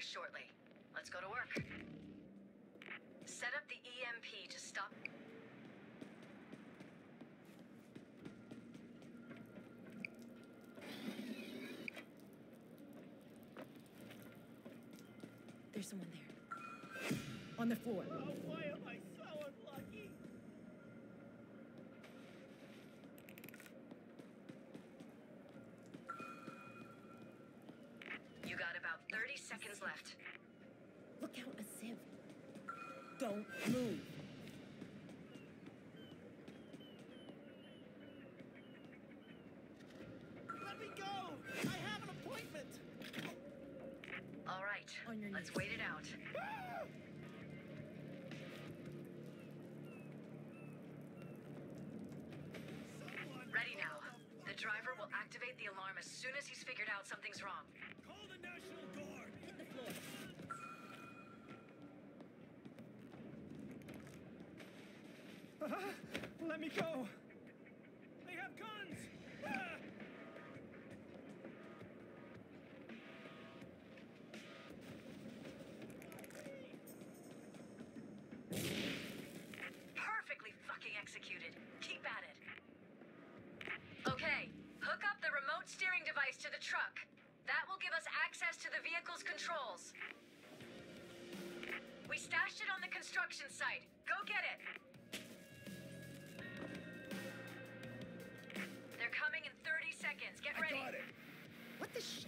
here shortly. Let's go to work. Set up the EMP to stop... There's someone there. On the floor. Oh, why am I so unlucky? You got about 30 seconds left. Look out, a sieve. Don't move. Let me go! I have an appointment! All right, let's wait it out. Ah! Ready now. The driver will activate the alarm as soon as he's figured out something's wrong. Call the National Guard! Hit the floor. Let me go! They have guns! Ah! Perfectly fucking executed. Keep at it. Okay, hook up the remote steering device to the truck. That will give us access to the vehicle's controls. We stashed it on the construction site. Go get it! They're coming in 30 seconds. Get ready. I got it. What the shit?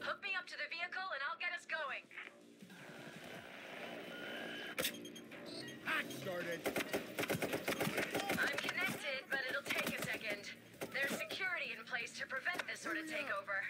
Hook me up to the vehicle and I'll get us going. Hot started. I'm connected, but it'll take a second. There's security in place to prevent this sort of takeover.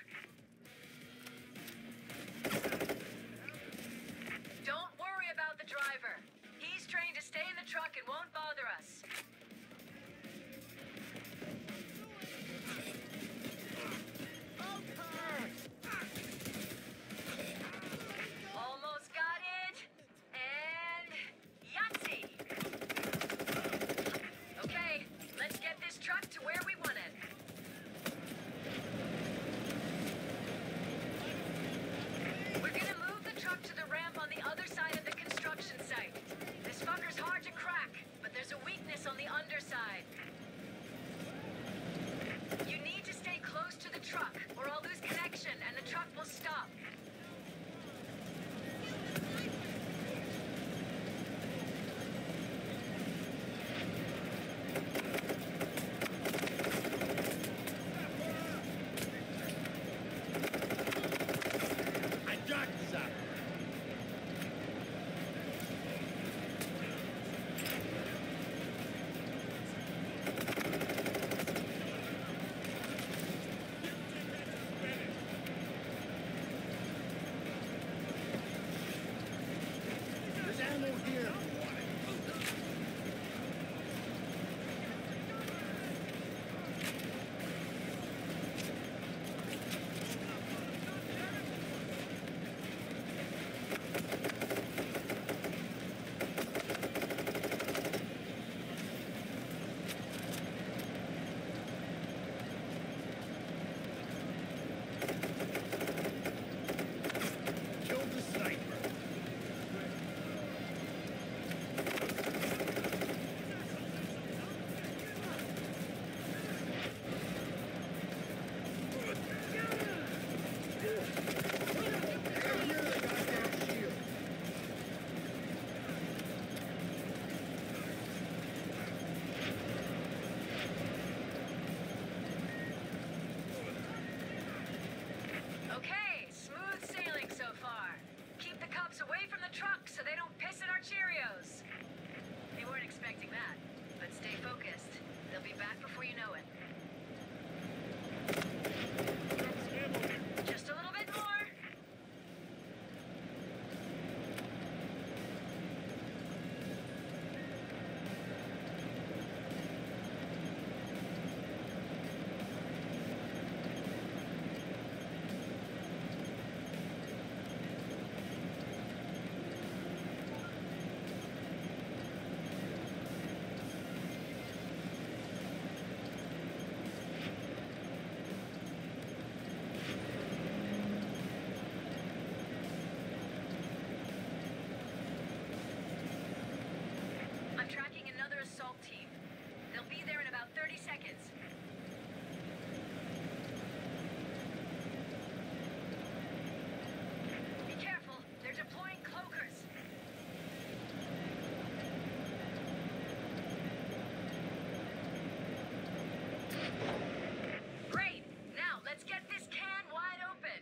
Great! Now let's get this can wide open.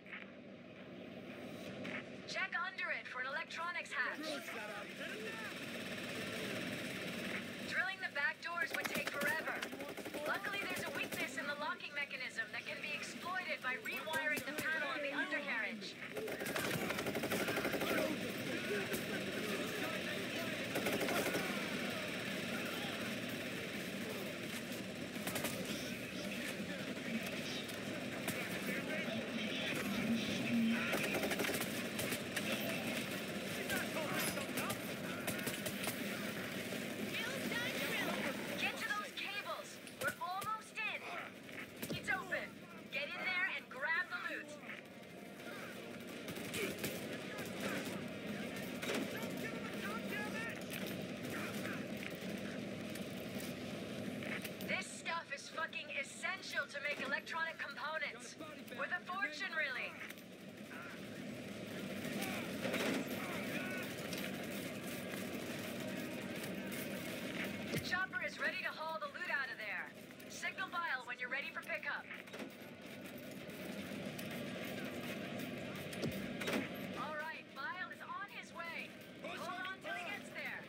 Check under it for an electronics hatch. Drilling the back doors would take forever. Luckily, there's a weakness in the locking mechanism that can be exploited by rewiring the panel on the undercarriage. To make electronic components with a fortune, really. The chopper is ready to haul the loot out of there. Signal Bile when you're ready for pickup. All right, Bile is on his way. Hold on till he gets there.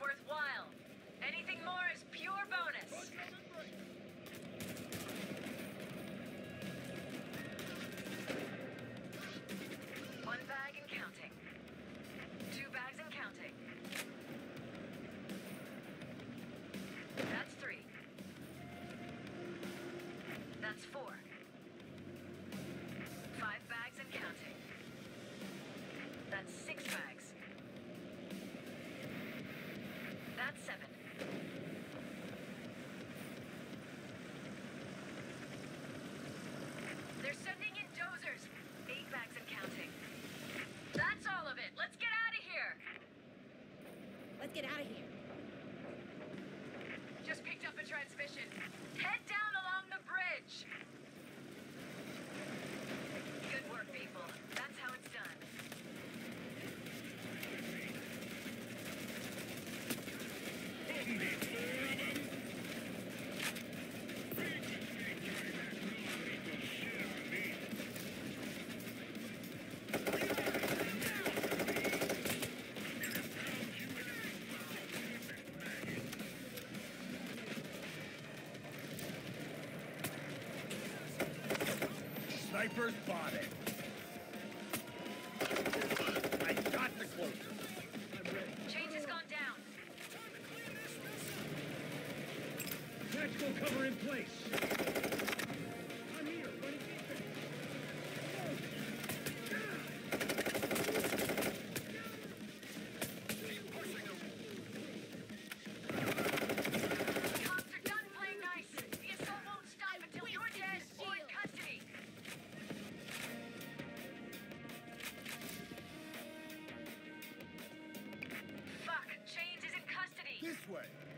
Worthwhile. Anything more is pure bonus. One bag and counting. Two bags and counting. That's three. That's four. Five bags and counting. That's six bags. That's seven. They're sending in dozers. 8 bags and counting. That's all of it. Let's get out of here. Let's get out of here. Just picked up a transmission. Head down along the bridge. Good work, people. That's how it's done. Sniper's body. I got the closer. Change has gone down. Tactical cover in place. I'm here, running defense. Keep pushing them. Cops are done playing nice. The assault won't stop until you're dead or in custody. Fuck, Chains is in custody. This way.